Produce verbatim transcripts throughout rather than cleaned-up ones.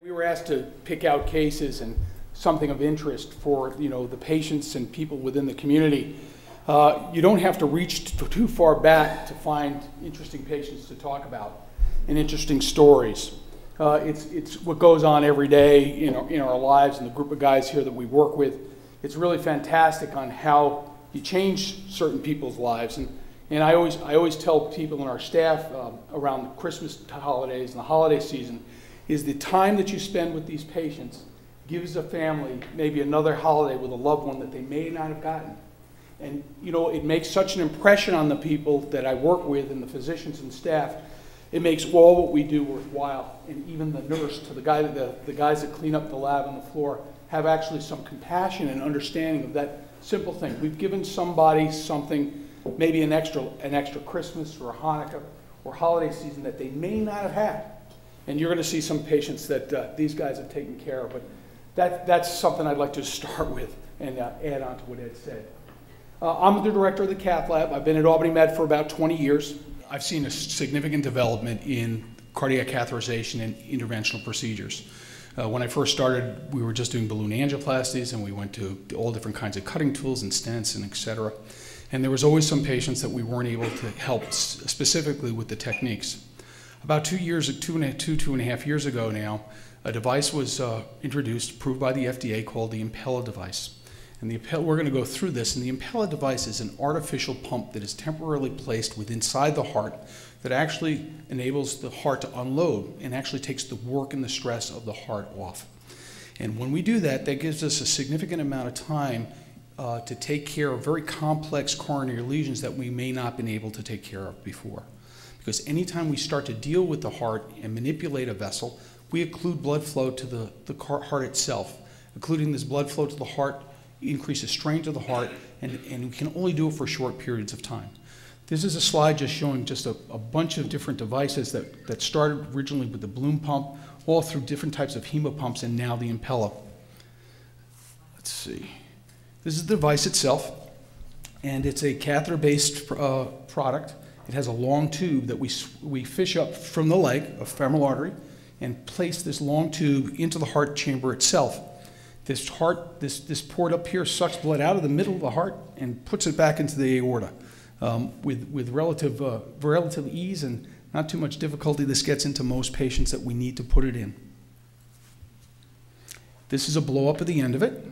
We were asked to pick out cases and something of interest for, you know, the patients and people within the community. Uh, you don't have to reach t too far back to find interesting patients to talk about and interesting stories. Uh, it's, it's what goes on every day in our, in our lives, and the group of guys here that we work with. It's really fantastic on how you change certain people's lives. And, and I, always, I always tell people and our staff um, around the Christmas holidays and the holiday season, is the time that you spend with these patients gives a family maybe another holiday with a loved one that they may not have gotten. And you know, it makes such an impression on the people that I work with and the physicians and staff. It makes all what we do worthwhile. And even the nurse to the, guy, the, the guys that clean up the lab on the floor have actually some compassion and understanding of that simple thing. We've given somebody something, maybe an extra, an extra Christmas or a Hanukkah or holiday season that they may not have had. And you're going to see some patients that uh, these guys have taken care of. But that, that's something I'd like to start with and uh, add on to what Ed said. Uh, I'm the director of the Cath Lab. I've been at Albany Med for about twenty years. I've seen a significant development in cardiac catheterization and interventional procedures. Uh, when I first started, we were just doing balloon angioplasties, and we went to all different kinds of cutting tools and stents and et cetera. And there was always some patients that we weren't able to help specifically with the techniques. About two years, two and a, two, two and a half years ago now, a device was uh, introduced, approved by the F D A, called the Impella device. And the Impella, we're going to go through this, and the Impella device is an artificial pump that is temporarily placed with inside the heart that actually enables the heart to unload and actually takes the work and the stress of the heart off. And when we do that, that gives us a significant amount of time uh, to take care of very complex coronary lesions that we may not have been able to take care of before. Because anytime we start to deal with the heart and manipulate a vessel, we occlude blood flow to the, the heart itself. Occluding this blood flow to the heart increases strain to the heart, and, and we can only do it for short periods of time. This is a slide just showing just a, a bunch of different devices that, that started originally with the balloon pump, all through different types of hemopumps, and now the Impella. Let's see. This is the device itself, and it's a catheter-based uh, product. It has a long tube that we, we fish up from the leg, a femoral artery, and place this long tube into the heart chamber itself. This, heart, this, this port up here sucks blood out of the middle of the heart and puts it back into the aorta. Um, with with relative, uh, relative ease and not too much difficulty, this gets into most patients that we need to put it in. This is a blow-up at the end of it,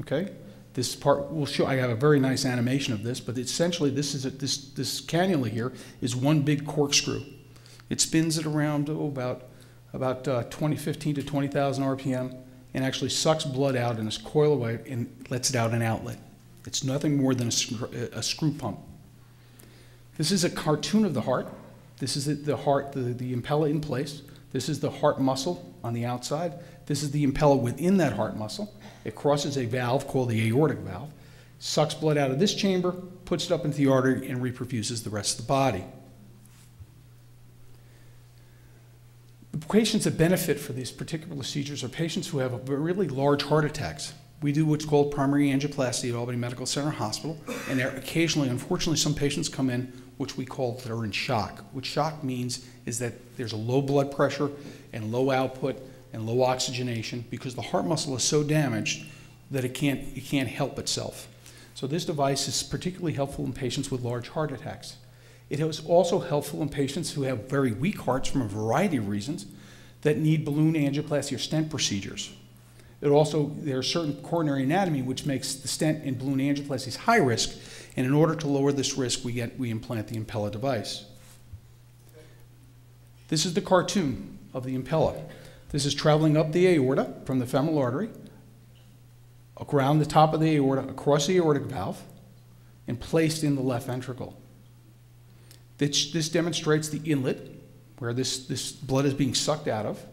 okay? This part will show, I have a very nice animation of this, but essentially this, is a, this, this cannula here is one big corkscrew. It spins it around oh, about, about uh, twenty, fifteen to twenty thousand R P M and actually sucks blood out in this coil away and lets it out an outlet. It's nothing more than a screw, a screw pump. This is a cartoon of the heart. This is the, the heart, the, the Impella in place. This is the heart muscle on the outside. This is the Impella within that heart muscle. It crosses a valve called the aortic valve, sucks blood out of this chamber, puts it up into the artery, and reperfuses the rest of the body. The patients that benefit from these particular procedures are patients who have a really large heart attacks. We do what's called primary angioplasty at Albany Medical Center Hospital, and occasionally, unfortunately, some patients come in which we call that are in shock. What shock means is that there's a low blood pressure and low output and low oxygenation because the heart muscle is so damaged that it can't, it can't help itself. So this device is particularly helpful in patients with large heart attacks. It is also helpful in patients who have very weak hearts from a variety of reasons that need balloon angioplasty or stent procedures. It also, there are certain coronary anatomy which makes the stent and balloon angioplasties high risk, and in order to lower this risk, we, get, we implant the Impella device. This is the cartoon of the Impella. This is traveling up the aorta from the femoral artery, around the top of the aorta, across the aortic valve, and placed in the left ventricle. This, this demonstrates the inlet where this, this blood is being sucked out of.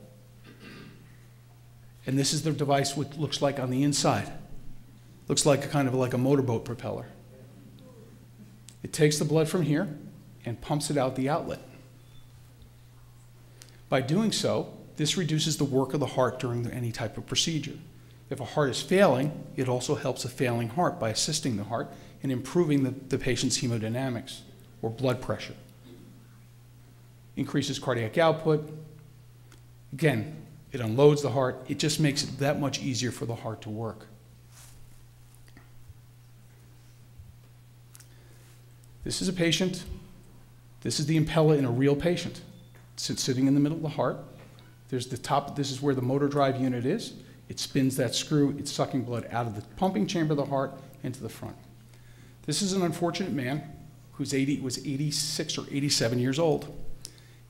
And this is the device what looks like on the inside. Looks like a kind of like a motorboat propeller. It takes the blood from here and pumps it out the outlet. By doing so, this reduces the work of the heart during any type of procedure. If a heart is failing, it also helps a failing heart by assisting the heart and improving the, the patient's hemodynamics or blood pressure. Increases cardiac output. Again, It unloads the heart. It just makes it that much easier for the heart to work. This is a patient. This is the Impella in a real patient. It's sitting in the middle of the heart. There's the top. This is where the motor drive unit is. It spins that screw. It's sucking blood out of the pumping chamber of the heart into the front. This is an unfortunate man who was eighty-six or eighty-seven years old.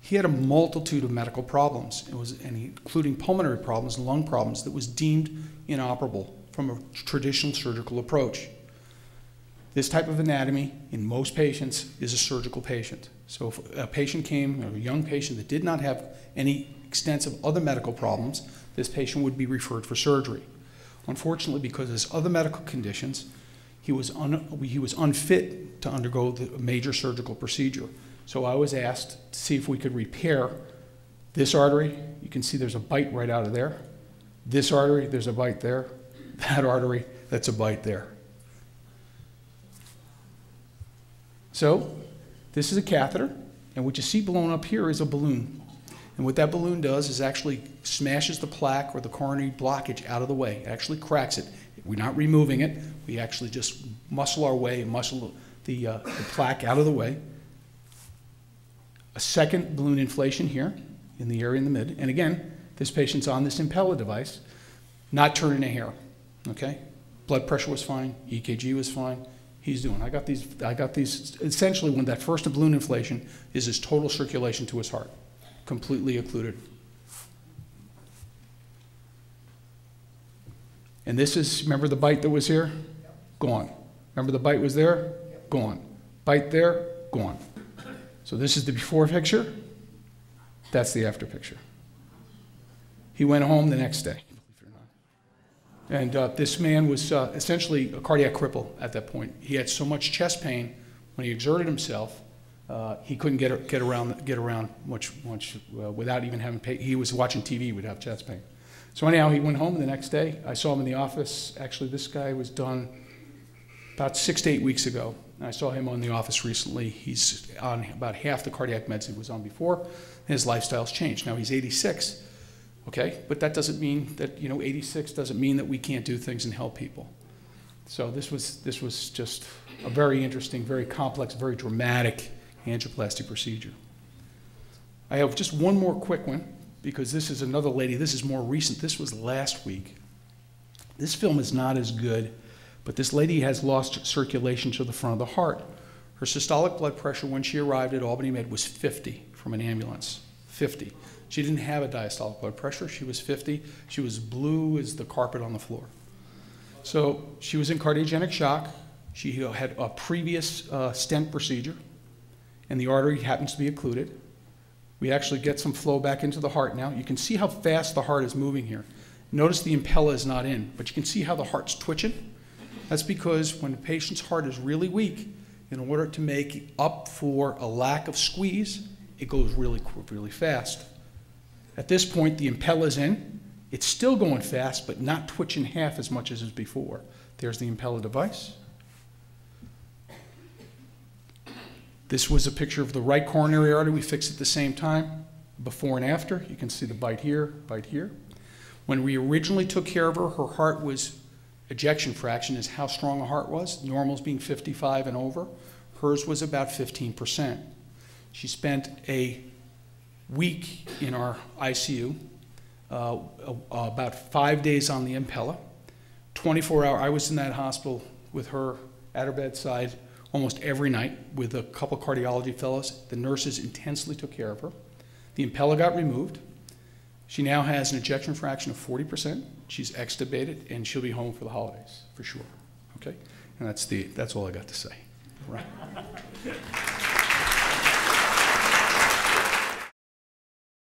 He had a multitude of medical problems, it was, and including pulmonary problems and lung problems that was deemed inoperable from a traditional surgical approach. This type of anatomy in most patients is a surgical patient. So if a patient came, or a young patient that did not have any extensive other medical problems, this patient would be referred for surgery. Unfortunately, because of his other medical conditions, he was, un he was unfit to undergo the major surgical procedure. So I was asked to see if we could repair this artery. You can see there's a bite right out of there. This artery, there's a bite there. That artery, that's a bite there. So this is a catheter, and what you see blown up here is a balloon. And what that balloon does is actually smashes the plaque or the coronary blockage out of the way. It actually cracks it. We're not removing it. We actually just muscle our way and muscle the, uh, the plaque out of the way. A second balloon inflation here in the area in the mid. And again, this patient's on this Impella device, not turning a hair, okay? Blood pressure was fine. E K G was fine. He's doing, I got these, I got these, essentially when that first balloon inflation is his total circulation to his heart, completely occluded. And this is, remember the bite that was here? Yep. Gone. Remember the bite was there? Yep. Gone. Bite there? Gone. So this is the before picture. That's the after picture. He went home the next day. And uh, this man was uh, essentially a cardiac cripple at that point. He had so much chest pain when he exerted himself, uh, he couldn't get get around get around much much uh, without even having pain. He was watching T V, he would have chest pain. So anyhow, he went home the next day. I saw him in the office. Actually, this guy was done about six to eight weeks ago. And I saw him in the office recently. He's on about half the cardiac meds he was on before. His lifestyle's changed. Now he's eighty-six. Okay, but that doesn't mean that, you know, eighty-six doesn't mean that we can't do things and help people. So this was, this was just a very interesting, very complex, very dramatic angioplasty procedure. I have just one more quick one because this is another lady. This is more recent. This was last week. This film is not as good, but this lady has lost circulation to the front of the heart. Her systolic blood pressure when she arrived at Albany Med was fifty from an ambulance, fifty. She didn't have a diastolic blood pressure. She was fifty. She was blue as the carpet on the floor. So she was in cardiogenic shock. She had a previous uh, stent procedure, and the artery happens to be occluded. We actually get some flow back into the heart now. You can see how fast the heart is moving here. Notice the Impella is not in, but you can see how the heart's twitching. That's because when a patient's heart is really weak, in order to make up for a lack of squeeze, it goes really, really fast. At this point, the Impella's in. It's still going fast, but not twitching half as much as before. There's the Impella device. This was a picture of the right coronary artery we fixed at the same time, before and after. You can see the bite here, bite here. When we originally took care of her, her heart was, ejection fraction is how strong a heart was, normals being fifty-five and over. Hers was about fifteen percent. She spent a week in our I C U, uh, about five days on the Impella, twenty-four hour, I was in that hospital with her at her bedside almost every night with a couple cardiology fellows. The nurses intensely took care of her. The Impella got removed. She now has an ejection fraction of forty percent. She's extubated and she'll be home for the holidays for sure, okay? And that's, the, that's all I got to say, all right.